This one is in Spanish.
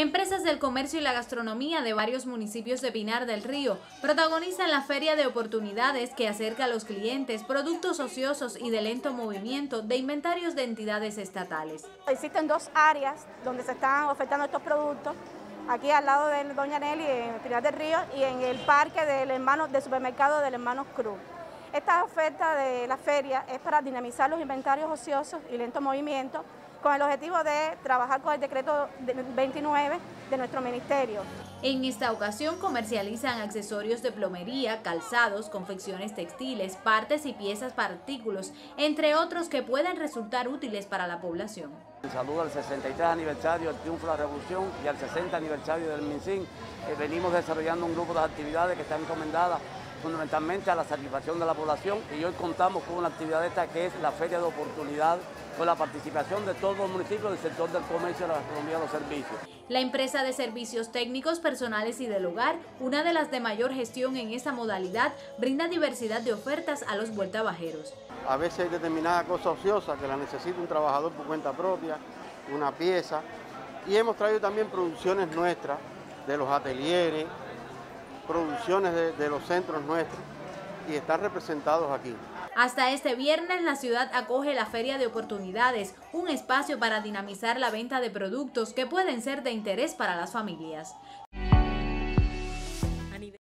Empresas del comercio y la gastronomía de varios municipios de Pinar del Río protagonizan la feria de oportunidades que acerca a los clientes productos ociosos y de lento movimiento de inventarios de entidades estatales. Existen dos áreas donde se están ofertando estos productos, aquí al lado de Doña Nelly, en Pinar del Río, y en el parque del supermercado del hermano Cruz. Esta oferta de la feria es para dinamizar los inventarios ociosos y lento movimiento, con el objetivo de trabajar con el decreto 29 de nuestro ministerio. En esta ocasión comercializan accesorios de plomería, calzados, confecciones textiles, partes y piezas para artículos, entre otros que pueden resultar útiles para la población. En salud al 63 aniversario del triunfo de la revolución y al 60 aniversario del MINSIN, venimos desarrollando un grupo de actividades que están encomendadas fundamentalmente a la satisfacción de la población, y hoy contamos con una actividad esta que es la feria de oportunidad, con la participación de todos los municipios del sector del comercio, la gastronomía y los servicios. La empresa de servicios técnicos, personales y del hogar, una de las de mayor gestión en esta modalidad, brinda diversidad de ofertas a los vueltabajeros. A veces hay determinadas cosas ociosas que las necesita un trabajador por cuenta propia, una pieza, y hemos traído también producciones nuestras, de los atelieres, producciones de los centros nuestros, y están representados aquí. Hasta este viernes la ciudad acoge la Feria de Oportunidades, un espacio para dinamizar la venta de productos que pueden ser de interés para las familias.